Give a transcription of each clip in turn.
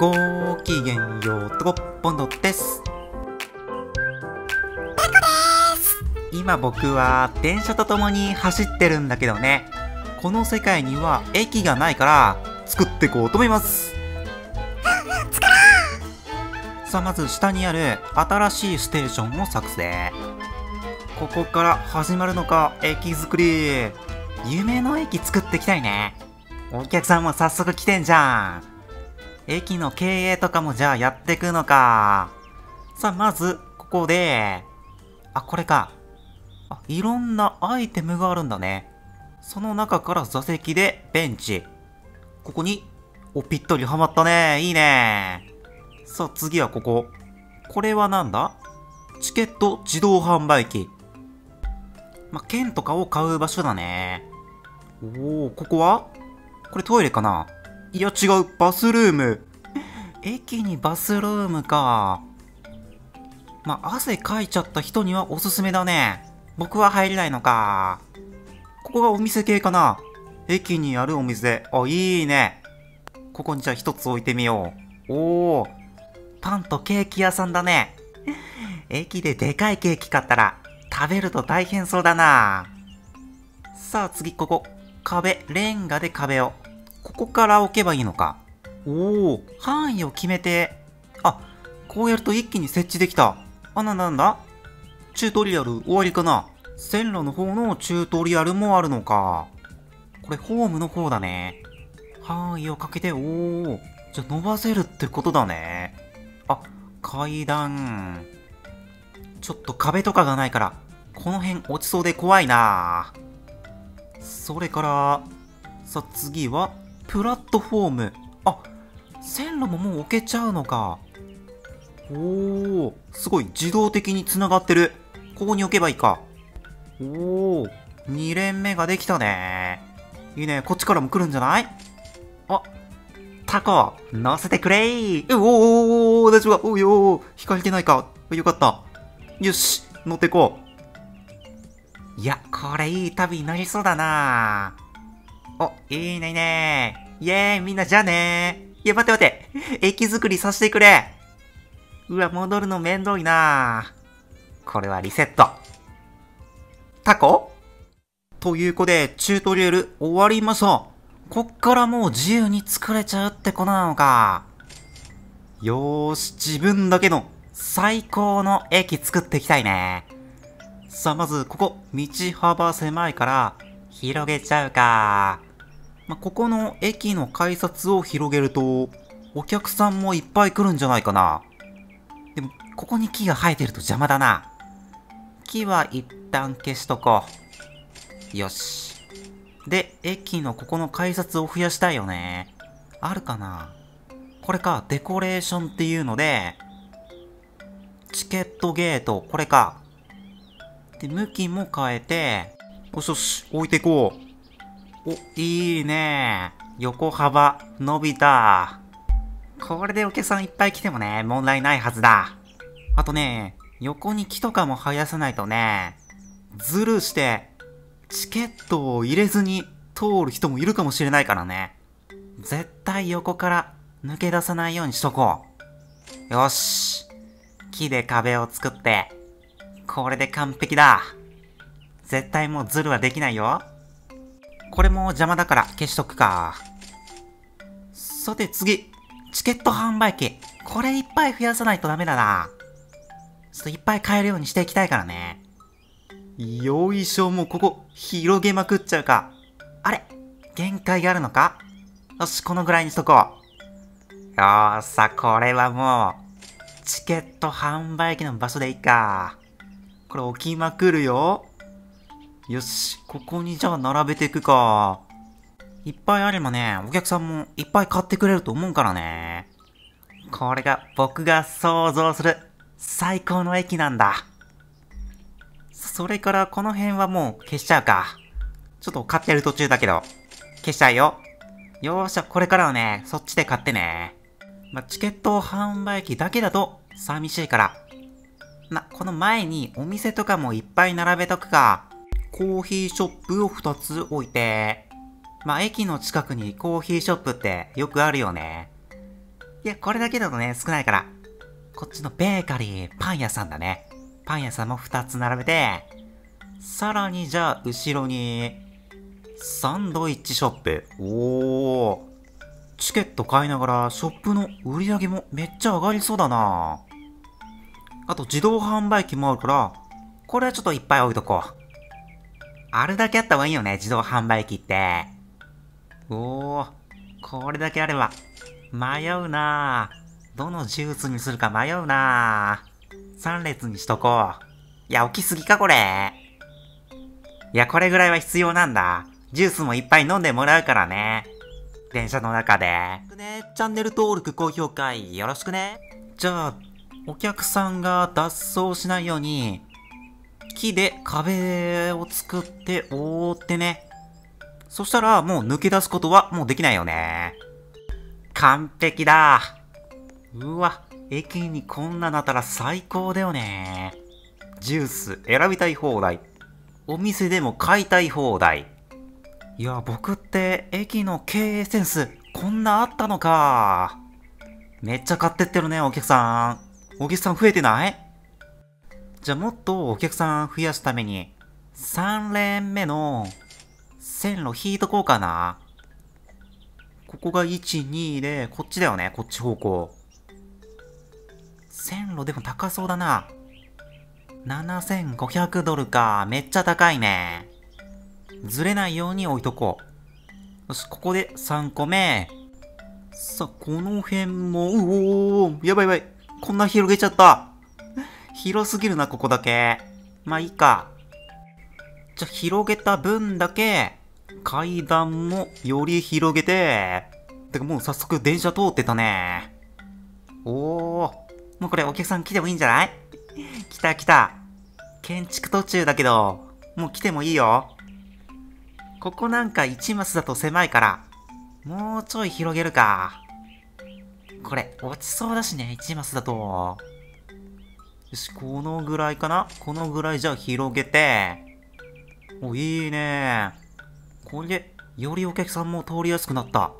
ごきげんよう、とこぽのです。タコです。今僕は電車とともに走ってるんだけどね。この世界には駅がないから作っていこうと思います。作ろう。さあまず下にある新しいステーションを作成。ここから始まるのか駅作り。夢の駅作っていきたいね。お客さんも早速来てんじゃん。駅の経営とかもじゃあやってくのか。さあまずここで、あ、これか。あ、いろんなアイテムがあるんだね。その中から座席でベンチ。ここに、お、ぴったりはまったね。いいね。さあ次はここ。これはなんだ？チケット自動販売機。まあ、券とかを買う場所だね。おお、ここは？これトイレかな？いや違う、バスルーム。駅にバスルームか。まあ、汗かいちゃった人にはおすすめだね。僕は入れないのか。ここがお店系かな。駅にあるお店。あ、いいね。ここにじゃあ一つ置いてみよう。おー。パンとケーキ屋さんだね。駅ででかいケーキ買ったら食べると大変そうだな。さあ次ここ。壁、レンガで壁を。ここから置けばいいのか。おお、範囲を決めて。あ、こうやると一気に設置できた。あ、なんだチュートリアル終わりかな。線路の方のチュートリアルもあるのか。これホームの方だね。範囲をかけて、おお、じゃあ伸ばせるってことだね。あ、階段。ちょっと壁とかがないから、この辺落ちそうで怖いな。それから、さあ次は、プラットフォーム。あ、線路ももう置けちゃうのか。おー、すごい。自動的に繋がってる。ここに置けばいいか。おー、2連目ができたね。いいね。こっちからも来るんじゃない？あ、タコ、乗せてくれー。おー、大丈夫か？およー、引かれてないか。よかった。よし、乗ってこう。いや、これいい旅になりそうだな。お、いいねいいね。イェーイ、みんなじゃあねー。いや、待って。駅作りさせてくれ。うわ、戻るの面倒いな。これはリセット。タコ？ということで、チュートリアル終わりました。こっからもう自由に作れちゃうってことなのか。よーし、自分だけの最高の駅作っていきたいね。さあ、まず、ここ、道幅狭いから、広げちゃうか。まあ、ここの駅の改札を広げると、お客さんもいっぱい来るんじゃないかな。でも、ここに木が生えてると邪魔だな。木は一旦消しとこう。よし。で、駅のここの改札を増やしたいよね。あるかな？これか、デコレーションっていうので、チケットゲート、これか。で、向きも変えて、よしよし、置いていこう。お、いいね。横幅、伸びた。これでお客さんいっぱい来てもね、問題ないはずだ。あとね、横に木とかも生やさないとね、ズルして、チケットを入れずに通る人もいるかもしれないからね。絶対横から抜け出さないようにしとこう。よし。木で壁を作って、これで完璧だ。絶対もうズルはできないよ。これも邪魔だから消しとくか。さて次。チケット販売機。これいっぱい増やさないとダメだな。ちょっといっぱい買えるようにしていきたいからね。よいしょ、もうここ広げまくっちゃうか。あれ？限界があるのか？よし、このぐらいにしとこう。よーさ、これはもう、チケット販売機の場所でいいか。これ置きまくるよ。よし、ここにじゃあ並べていくか。いっぱいあればね、お客さんもいっぱい買ってくれると思うからね。これが僕が想像する最高の駅なんだ。それからこの辺はもう消しちゃうか。ちょっと買ってる途中だけど、消しちゃうよ。よーしゃ、これからはね、そっちで買ってね。まあ、チケット販売機だけだと寂しいから。まあ、この前にお店とかもいっぱい並べとくか。コーヒーショップを2つ置いて、まあ、駅の近くにコーヒーショップってよくあるよね。いや、これだけだとね、少ないから。こっちのベーカリー、パン屋さんだね。パン屋さんも2つ並べて、さらにじゃあ、後ろに、サンドイッチショップ。おー。チケット買いながら、ショップの売り上げもめっちゃ上がりそうだな。あと、自動販売機もあるから、これはちょっといっぱい置いとこう。あれだけあった方がいいよね、自動販売機って。おー、これだけあれば、迷うなぁ。どのジュースにするか迷うなぁ。3列にしとこう。いや、起きすぎか、これ。いや、これぐらいは必要なんだ。ジュースもいっぱい飲んでもらうからね。電車の中で。チャンネル登録、高評価、よろしくね。じゃあ、お客さんが脱走しないように、木で壁を作って覆ってね。そしたらもう抜け出すことはもうできないよね。完璧だ。うわ、駅にこんななったら最高だよね。ジュース選びたい放題。お店でも買いたい放題。いや、僕って駅の経営センスこんなあったのか。めっちゃ買ってってるね、お客さん。お客さん増えてない？じゃあもっとお客さん増やすために、3連目の線路引いとこうかな。ここが1、2で、こっちだよね、こっち方向。線路でも高そうだな。7500ドルか、めっちゃ高いね。ずれないように置いとこう。よし、ここで3個目。さあ、この辺も、うおー、やばいやばい。こんな広げちゃった。広すぎるな、ここだけ。まあいいか。じゃ、広げた分だけ、階段もより広げて、てかもう早速電車通ってたね。おー。もうこれお客さん来てもいいんじゃない？来た来た。建築途中だけど、もう来てもいいよ。ここなんか1マスだと狭いから、もうちょい広げるか。これ、落ちそうだしね、1マスだと。よし、このぐらいかな？このぐらいじゃあ広げて。お、いいね。これで、よりお客さんも通りやすくなった。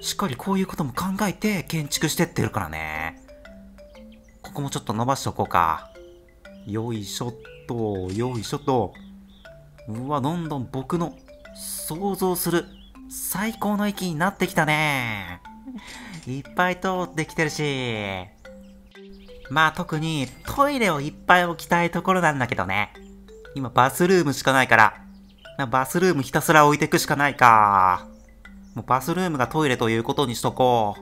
しっかりこういうことも考えて建築してってるからね。ここもちょっと伸ばしとこうか。よいしょっと、よいしょっと。うわ、どんどん僕の想像する最高の駅になってきたね。いっぱい通ってきてるし。まあ特にトイレをいっぱい置きたいところなんだけどね。今バスルームしかないから。バスルームひたすら置いてくしかないか。もうバスルームがトイレということにしとこ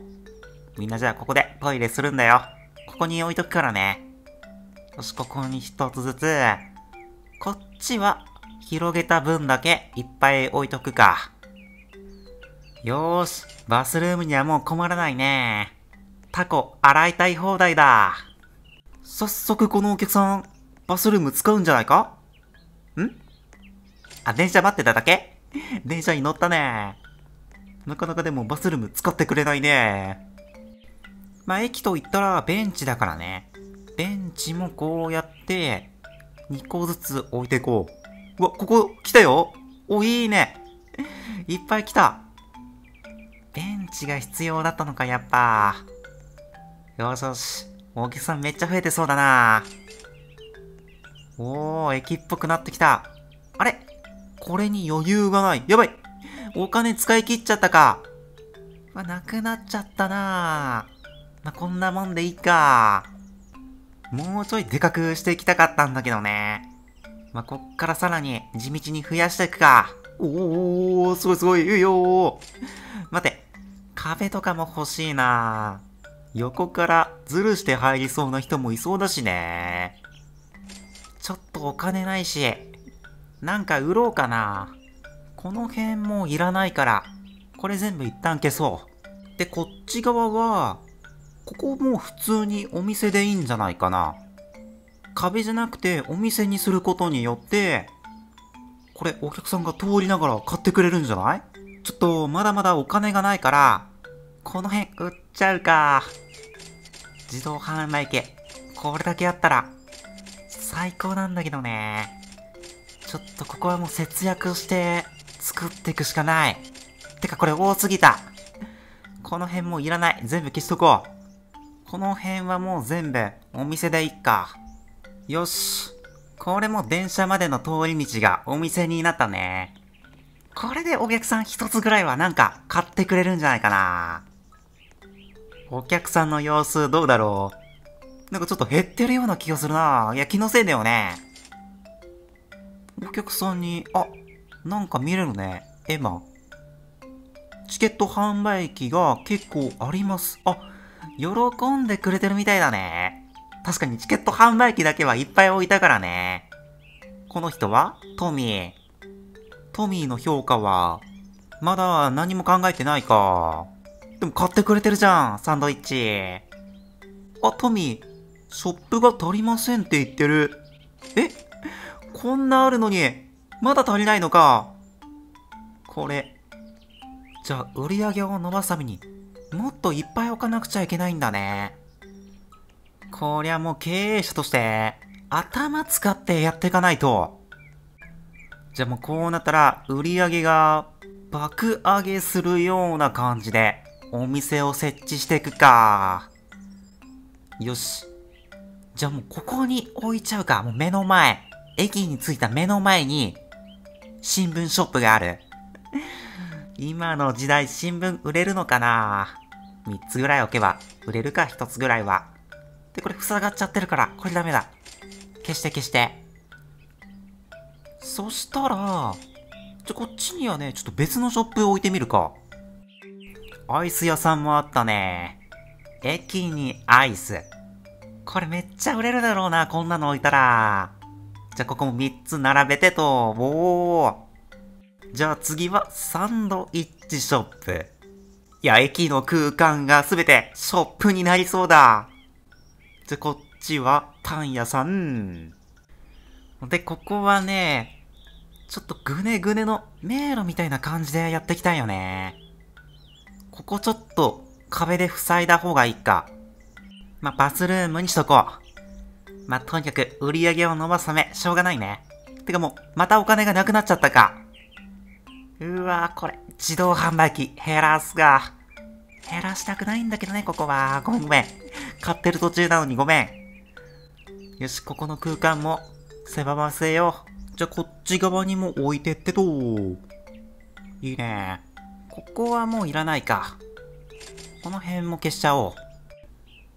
う。みんなじゃあここでトイレするんだよ。ここに置いとくからね。よし、ここに一つずつ。こっちは広げた分だけいっぱい置いとくか。よーし、バスルームにはもう困らないね。タコ洗いたい放題だ。早速このお客さん、バスルーム使うんじゃないか？ん？あ、電車待ってただけ？電車に乗ったね。なかなかでもバスルーム使ってくれないね。まあ、駅といったらベンチだからね。ベンチもこうやって、2個ずつ置いていこう。うわ、ここ来たよ！お、いいね！いっぱい来た！ベンチが必要だったのか、やっぱ。よしよし。お客さんめっちゃ増えてそうだな。おー、駅っぽくなってきた。あれ？これに余裕がない。やばい！お金使い切っちゃったか。まあ、なくなっちゃったな。まあ、こんなもんでいいか。もうちょいでかくしていきたかったんだけどね。まあ、こっからさらに地道に増やしていくか。おー、すごいすごい。いいよー。待って、壁とかも欲しいな。横からズルして入りそうな人もいそうだしね。ちょっとお金ないし、なんか売ろうかな。この辺もいらないから、これ全部一旦消そう。で、こっち側は、ここも普通にお店でいいんじゃないかな。壁じゃなくてお店にすることによって、これお客さんが通りながら買ってくれるんじゃない？ちょっとまだまだお金がないから、この辺売っちゃうか。自動販売機。これだけあったら、最高なんだけどね。ちょっとここはもう節約して作っていくしかない。てかこれ多すぎた。この辺もういらない。全部消しとこう。この辺はもう全部お店でいっか。よし。これも電車までの通り道がお店になったね。これでお客さん一つぐらいはなんか買ってくれるんじゃないかな。お客さんの様子どうだろう。なんかちょっと減ってるような気がするな。いや、気のせいだよね。お客さんに、あ、なんか見れるね。エマ。チケット販売機が結構あります。あ、喜んでくれてるみたいだね。確かにチケット販売機だけはいっぱい置いたからね。この人はトミー。トミーの評価は、まだ何も考えてないか。でも買ってくれてるじゃん、サンドイッチ。あ、トミー、ショップが足りませんって言ってる。え？こんなあるのに、まだ足りないのか。これ。じゃあ、売り上げを伸ばすために、もっといっぱい置かなくちゃいけないんだね。こりゃもう経営者として、頭使ってやっていかないと。じゃあもうこうなったら、売り上げが爆上げするような感じで、お店を設置していくか。よし。じゃあもうここに置いちゃうか。もう目の前。駅に着いた目の前に、新聞ショップがある。今の時代新聞売れるのかな？ 3 つぐらい置けば売れるか、1つぐらいは。で、これ塞がっちゃってるから、これダメだ。消して消して。そしたら、じゃ、こっちにはね、ちょっと別のショップ置いてみるか。アイス屋さんもあったね。駅にアイス。これめっちゃ売れるだろうな、こんなの置いたら。じゃあここも3つ並べてと。おー。じゃあ次はサンドイッチショップ。いや、駅の空間がすべてショップになりそうだ。じゃあこっちはパン屋さん。で、ここはね、ちょっとグネグネの迷路みたいな感じでやっていきたいよね。ここちょっと壁で塞いだ方がいいか。まあ、バスルームにしとこう。まあ、とにかく売り上げを伸ばすため、しょうがないね。てかもう、またお金がなくなっちゃったか。うわぁ、これ、自動販売機、減らすか。減らしたくないんだけどね、ここは。ごめんごめん。買ってる途中なのにごめん。よし、ここの空間も狭ませよう。じゃあ、こっち側にも置いてってと。いいね。ここはもういらないか。この辺も消しちゃお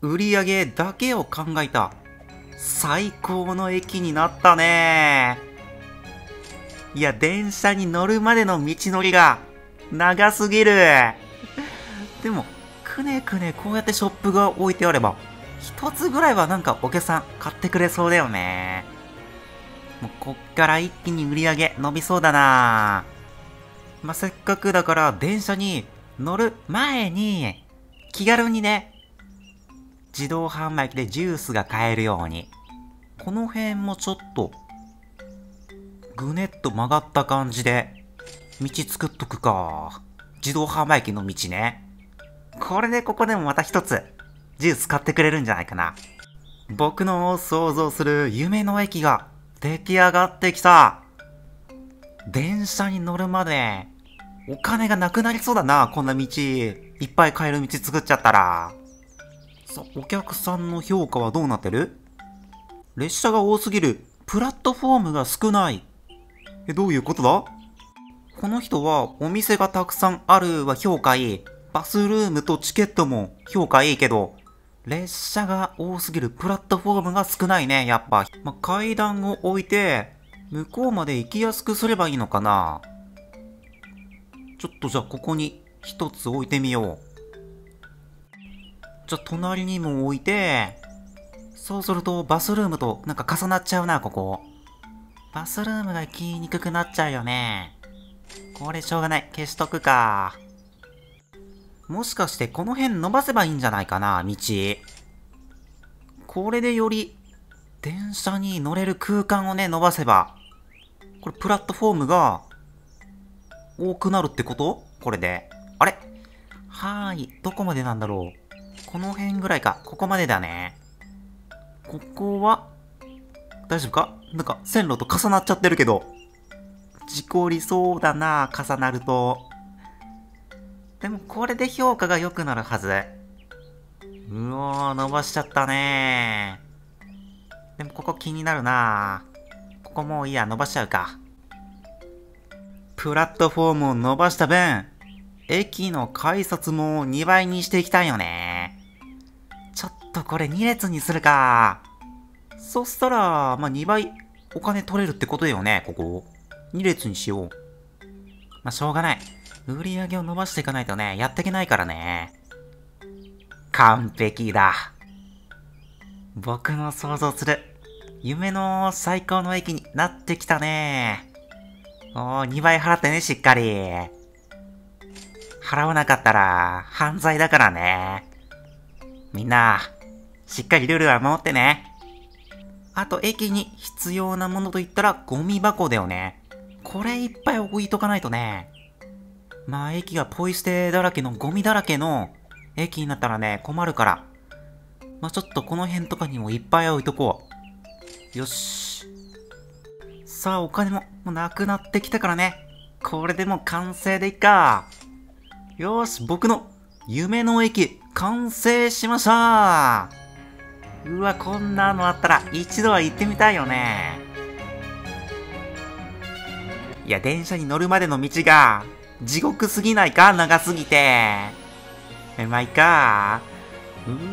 う。売り上げだけを考えた。最高の駅になったね。いや、電車に乗るまでの道のりが長すぎる。でも、くねくねこうやってショップが置いてあれば、一つぐらいはなんかお客さん買ってくれそうだよね。もうこっから一気に売り上げ伸びそうだな。まあ、せっかくだから電車に乗る前に気軽にね、自動販売機でジュースが買えるように。この辺もちょっとぐねっと曲がった感じで道作っとくか。自動販売機の道ね。これでここでもまた一つジュース買ってくれるんじゃないかな。僕の想像する夢の駅が出来上がってきた。電車に乗るまで、お金がなくなりそうだな。こんな道、いっぱい買える道作っちゃったら。さ、お客さんの評価はどうなってる？列車が多すぎる。プラットフォームが少ない。え、どういうことだ？この人は、お店がたくさんあるは評価いい。バスルームとチケットも評価いいけど、列車が多すぎる。プラットフォームが少ないね、やっぱ。まあ、階段を置いて、向こうまで行きやすくすればいいのかな。ちょっとじゃあここに一つ置いてみよう。じゃあ隣にも置いて、そうするとバスルームとなんか重なっちゃうな、ここ。バスルームが行きにくくなっちゃうよね。これしょうがない。消しとくか。もしかしてこの辺伸ばせばいいんじゃないかな、道。これでより電車に乗れる空間をね、伸ばせば。これプラットフォームが多くなるってこと？これで。あれ？はーい。どこまでなんだろう。この辺ぐらいか。ここまでだね。ここは、大丈夫か？なんか線路と重なっちゃってるけど。事故りそうだな、重なると。でもこれで評価が良くなるはず。うわおー、伸ばしちゃったねー。でもここ気になるなー。ここもういいや、伸ばしちゃうか。プラットフォームを伸ばした分、駅の改札も2倍にしていきたいよね。ちょっとこれ2列にするか。そしたら、まあ、2倍お金取れるってことだよね、ここ。2列にしよう。まあ、しょうがない。売り上げを伸ばしていかないとね、やっていけないからね。完璧だ。僕の想像する、夢の最高の駅になってきたね。おー、2倍払ってね、しっかり。払わなかったら、犯罪だからね。みんな、しっかりルールは守ってね。あと、駅に必要なものといったら、ゴミ箱だよね。これいっぱい置いとかないとね。まあ、駅がポイ捨てだらけの、ゴミだらけの駅になったらね、困るから。まあ、ちょっとこの辺とかにもいっぱい置いとこう。よし。さあ、お金も、もうなくなってきたからね。これでもう完成でいっか。よし、僕の夢の駅、完成しました。うわ、こんなのあったら一度は行ってみたいよね。いや、電車に乗るまでの道が地獄すぎないか？長すぎて。うまいか。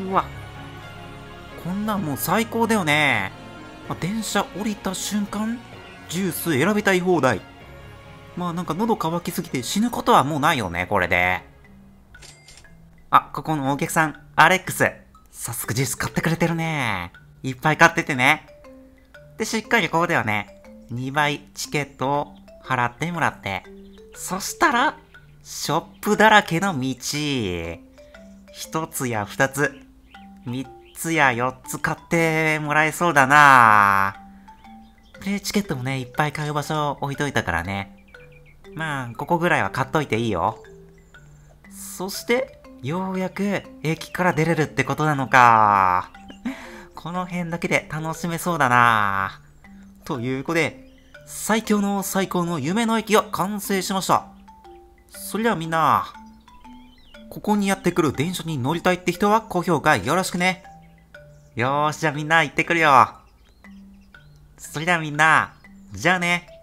うわ。こんなんもう最高だよね。まあ、電車降りた瞬間、ジュース選びたい放題。まあなんか喉乾きすぎて死ぬことはもうないよね、これで。あ、ここのお客さん、アレックス。早速ジュース買ってくれてるね。いっぱい買っててね。で、しっかりここではね、2倍チケットを払ってもらって。そしたら、ショップだらけの道。1つや2つ、3つや4つ買ってもらえそうだな。プレイチケットもね、いっぱい買う場所を置いといたからね。まあ、ここぐらいは買っといていいよ。そして、ようやく駅から出れるってことなのか。この辺だけで楽しめそうだな。ということで、最強の最高の夢の駅が完成しました。それではみんな、ここにやってくる電車に乗りたいって人は高評価よろしくね。よーし、じゃあみんな行ってくるよ。それではみんな、じゃあね。